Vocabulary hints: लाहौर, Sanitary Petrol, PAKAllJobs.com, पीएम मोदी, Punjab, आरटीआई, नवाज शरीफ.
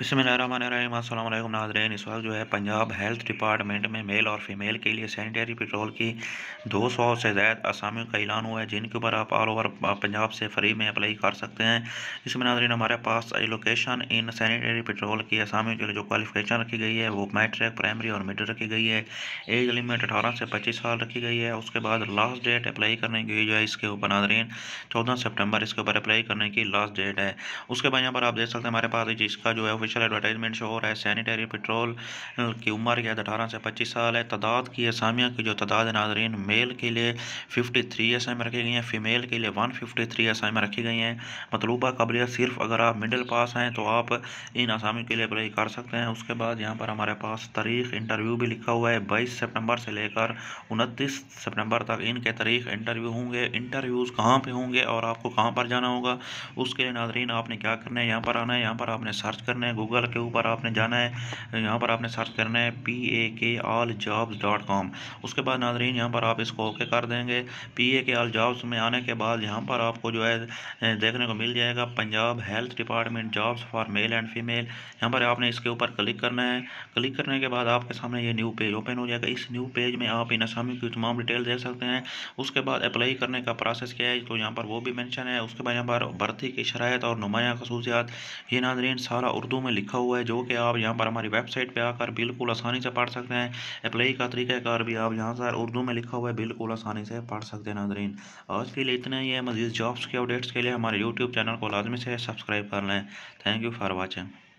बिस्मिल्लाहिर्रहमानिर्रहीम। अस्सलाम वालेकुम नाज़रीन। इस वक्त जो है पंजाब हेल्थ डिपार्टमेंट में मेल और फीमेल के लिए सैनिटरी पेट्रोल की 200 से ज़्यादा असामियों का ऐलान हुआ है, जिनके ऊपर आप ऑल ओवर पंजाब से फ्री में अप्लाई कर सकते हैं। इसमें नाज़रीन हमारे पास एलोकेशन इन सैनिटरी पेट्रोल की असामियों के लिए जो क्वालिफिकेशन रखी गई है वो मैट्रिक, प्राइमरी और मिड रखी गई है। एज लिमिट 18 से 25 साल रखी गई है। उसके बाद लास्ट डेट अप्लाई करने की जो है इसके ऊपर नाज़रीन 14 सितम्बर इसके ऊपर अप्लाई करने की लास्ट डेट है। उसके बाद यहाँ पर आप देख सकते हैं हमारे पास जिसका जो है ऑफिशियल एडवर्टाइजमेंट शो हो रहा है। सैनिटरी पेट्रोल की उम्र क्या है 18 से 25 साल है। तादाद की असामिया की जो तादाद नाजरीन मेल के लिए 53 असामियाँ रखी गई हैं, फीमेल के लिए 153 असामियाँ रखी गई हैं। मतलूबा काबिलियत सिर्फ अगर आप मिडिल पास हैं तो आप इन असामियों के लिए अप्लाई कर सकते हैं। उसके बाद यहाँ पर हमारे पास तारीख इंटरव्यू भी लिखा हुआ है। 22 सितम्बर से लेकर 29 सितम्बर तक इनके तारीख इंटरव्यू होंगे। इंटरव्यूज़ कहाँ पर होंगे और आपको कहाँ पर जाना होगा, उसके लिए नाजरीन आपने क्या करना है, यहाँ पर आना है, यहाँ पर आपने सर्च करना है, गूगल के ऊपर आपने जाना है, यहाँ पर आपने सर्च करना है PAKAllJobs.com। उसके बाद नाजरीन यहाँ पर आप इसको ओके कर देंगे। PAKAllJobs में आने के बाद यहाँ पर आपको जो है देखने को मिल जाएगा Punjab health department jobs for male and female. यहाँ पर आपने इसके ऊपर क्लिक करना है। क्लिक करने के बाद आपके सामने ये न्यू पेज ओपन हो जाएगा। इस न्यू पेज में आप इन असामियों की तमाम डिटेल देख सकते हैं। उसके बाद अप्लाई करने का प्रोसेस क्या है तो यहाँ पर वो भी मैंशन है। उसके बाद यहाँ पर भर्ती की शरायत और नुमाया खसूसियात, ये नाजरीन सारा उर्दू में लिखा हुआ है, जो कि आप यहाँ पर हमारी वेबसाइट पे आकर बिल्कुल आसानी से पढ़ सकते हैं। अप्लाई का तरीक़ाकार भी आप यहाँ सर उर्दू में लिखा हुआ है, बिल्कुल आसानी से पढ़ सकते हैं। नाजरीन आज के लिए इतना ही है। मज़ीद जॉब्स के अपडेट्स के लिए हमारे यूट्यूब चैनल को लाजमी से सब्सक्राइब कर लें। Thank you for watching.